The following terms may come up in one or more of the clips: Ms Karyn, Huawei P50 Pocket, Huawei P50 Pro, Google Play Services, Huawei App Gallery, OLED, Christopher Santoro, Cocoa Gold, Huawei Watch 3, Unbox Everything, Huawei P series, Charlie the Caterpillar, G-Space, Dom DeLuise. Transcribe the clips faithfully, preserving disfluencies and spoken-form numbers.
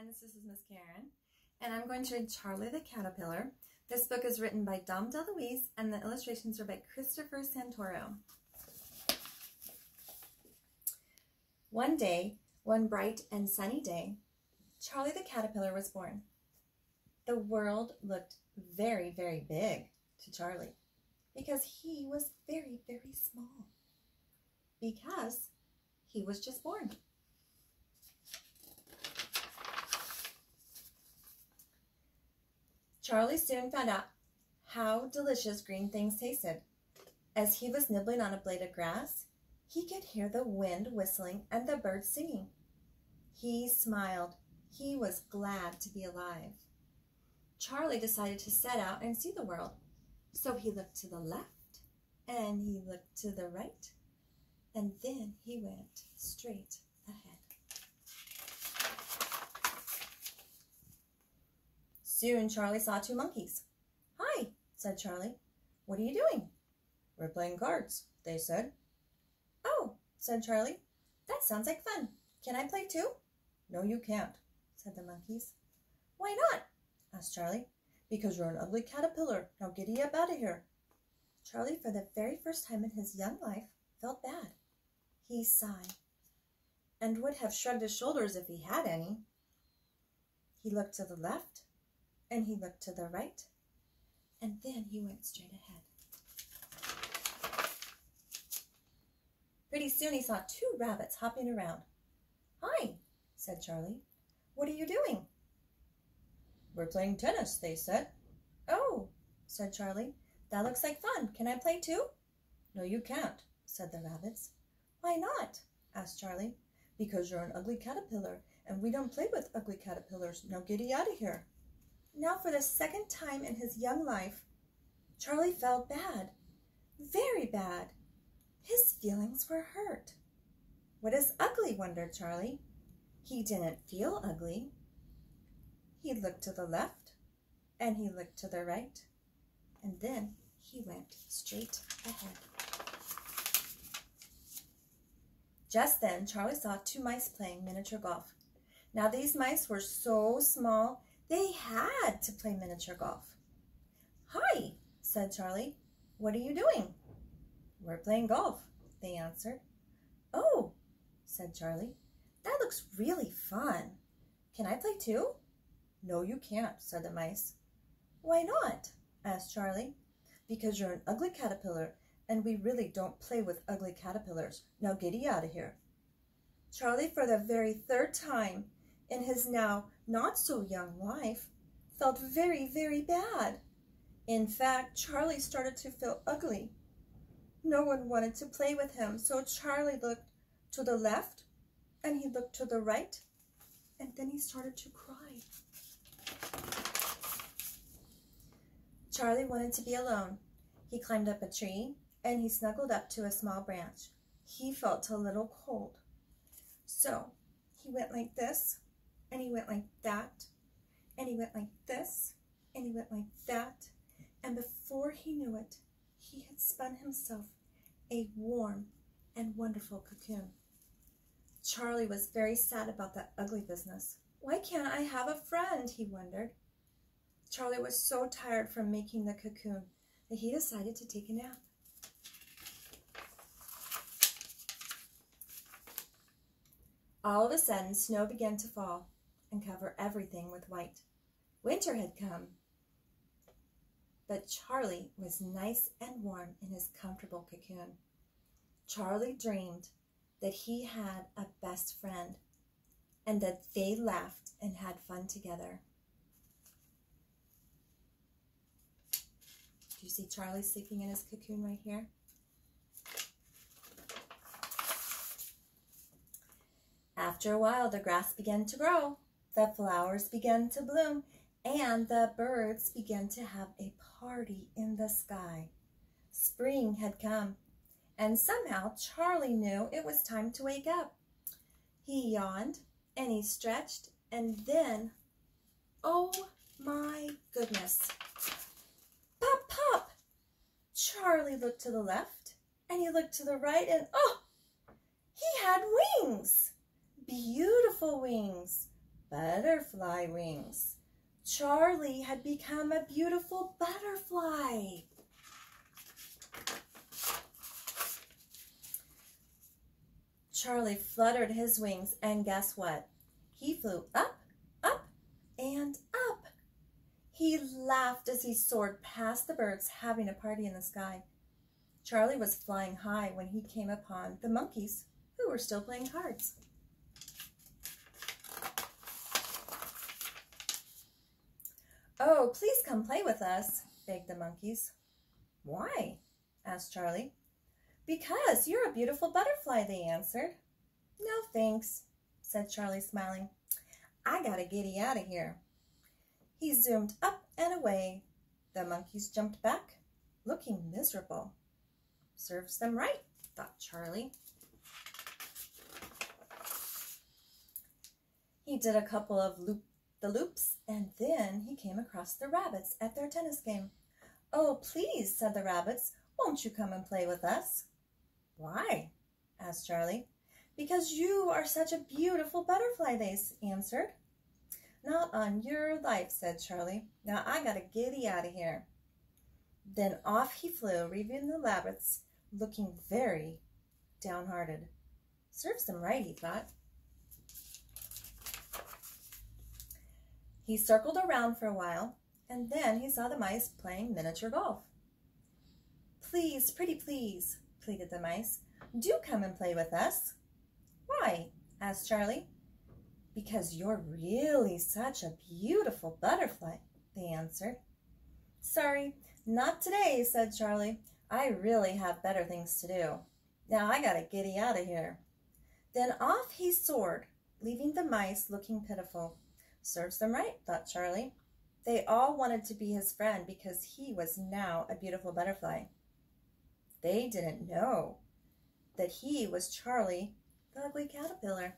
friends, this is Miss Karyn, and I'm going to read Charlie the Caterpillar. This book is written by Dom DeLuise, and the illustrations are by Christopher Santoro. One day, one bright and sunny day, Charlie the Caterpillar was born. The world looked very, very big to Charlie, because he was very, very small, because he was just born. Charlie soon found out how delicious green things tasted. As he was nibbling on a blade of grass, he could hear the wind whistling and the birds singing. He smiled. He was glad to be alive. Charlie decided to set out and see the world. So he looked to the left, and he looked to the right, and then he went straight ahead. Soon Charlie saw two monkeys. "Hi," said Charlie. "What are you doing?" "We're playing cards," they said. "Oh," said Charlie. "That sounds like fun. Can I play too?" "No, you can't," said the monkeys. "Why not?" asked Charlie. "Because you're an ugly caterpillar. Now giddy up out of here." Charlie, for the very first time in his young life, felt bad. He sighed and would have shrugged his shoulders if he had any. He looked to the left, and he looked to the right, and then he went straight ahead. Pretty soon he saw two rabbits hopping around. "Hi," said Charlie. "What are you doing?" "We're playing tennis," they said. "Oh," said Charlie. "That looks like fun. Can I play too?" "No, you can't," said the rabbits. "Why not?" asked Charlie. "Because you're an ugly caterpillar, and we don't play with ugly caterpillars. Now giddy out of here." Now, for the second time in his young life, Charlie felt bad, very bad. His feelings were hurt. "What is ugly?" wondered Charlie. He didn't feel ugly. He looked to the left, and he looked to the right, and then he went straight ahead. Just then, Charlie saw two mice playing miniature golf. Now, these mice were so small, they had to play miniature golf. "Hi," said Charlie. "What are you doing?" "We're playing golf," they answered. "Oh," said Charlie. "That looks really fun. Can I play too?" "No, you can't," said the mice. "Why not?" asked Charlie. "Because you're an ugly caterpillar, and we really don't play with ugly caterpillars. Now giddy out of here." Charlie, for the very third time in his now not-so-young life, felt very, very bad. In fact, Charlie started to feel ugly. No one wanted to play with him, so Charlie looked to the left, and he looked to the right, and then he started to cry. Charlie wanted to be alone. He climbed up a tree, and he snuggled up to a small branch. He felt a little cold. So he went like this, and he went like that, and he went like this, and he went like that, and before he knew it, he had spun himself a warm and wonderful cocoon. Charlie was very sad about that ugly business. "Why can't I have a friend?" he wondered. Charlie was so tired from making the cocoon that he decided to take a nap. All of a sudden, snow began to fall and cover everything with white. Winter had come, but Charlie was nice and warm in his comfortable cocoon. Charlie dreamed that he had a best friend and that they laughed and had fun together. Do you see Charlie sleeping in his cocoon right here? After a while, the grass began to grow, the flowers began to bloom, and the birds began to have a party in the sky. Spring had come, and somehow Charlie knew it was time to wake up. He yawned, and he stretched, and then, oh my goodness. Pop, pop! Charlie looked to the left, and he looked to the right, and oh, he had wings! Beautiful wings, butterfly wings. Charlie had become a beautiful butterfly. Charlie fluttered his wings, and guess what? He flew up, up, and up. He laughed as he soared past the birds having a party in the sky. Charlie was flying high when he came upon the monkeys, who were still playing cards. "Oh, please come play with us," begged the monkeys. "Why?" asked Charlie. "Because you're a beautiful butterfly," they answered. "No, thanks," said Charlie, smiling. "I gotta giddy out of here." He zoomed up and away. The monkeys jumped back, looking miserable. "Serves them right," thought Charlie. He did a couple of loop-the-loops, and then he came across the rabbits at their tennis game. "Oh, please," said the rabbits, "won't you come and play with us?" "Why?" asked Charlie. "Because you are such a beautiful butterfly," they answered. "Not on your life," said Charlie. "Now I gotta giddy out of here." Then off he flew, leaving the rabbits looking very downhearted. Serves them right, he thought. He circled around for a while, and then he saw the mice playing miniature golf. "Please, pretty please," pleaded the mice, "do come and play with us." "Why?" asked Charlie. "Because you're really such a beautiful butterfly," they answered. "Sorry, not today," said Charlie. "I really have better things to do. Now I gotta giddy out of here." Then off he soared, leaving the mice looking pitiful. Serves them right, thought Charlie. They all wanted to be his friend because he was now a beautiful butterfly. They didn't know that he was Charlie the Ugly Caterpillar.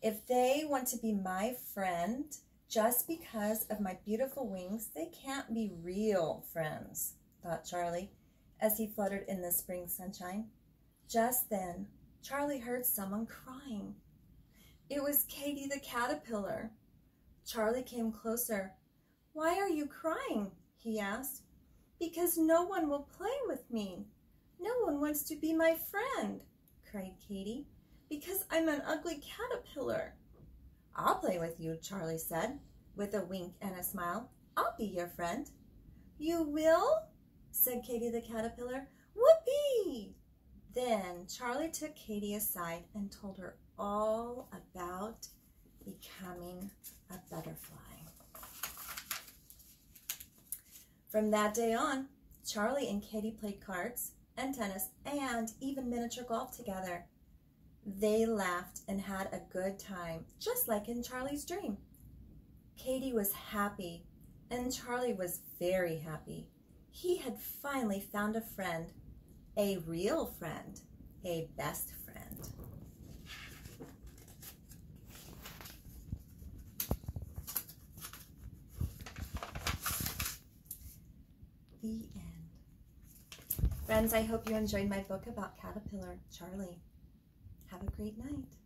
If they want to be my friend just because of my beautiful wings, they can't be real friends, thought Charlie, as he fluttered in the spring sunshine. Just then, Charlie heard someone crying. It was Katie the Caterpillar. Charlie came closer. "Why are you crying?" he asked. "Because no one will play with me. No one wants to be my friend," cried Katie, "because I'm an ugly caterpillar." "I'll play with you," Charlie said, with a wink and a smile. "I'll be your friend." "You will?" said Katie the Caterpillar. "Whoopee!" Then Charlie took Katie aside and told her all about becoming a butterfly. From that day on, Charlie and Katie played cards and tennis and even miniature golf together. They laughed and had a good time, just like in Charlie's dream. Katie was happy, and Charlie was very happy. He had finally found a friend. A real friend, a best friend. The end. Friends, I hope you enjoyed my book about Caterpillar Charlie. Have a great night.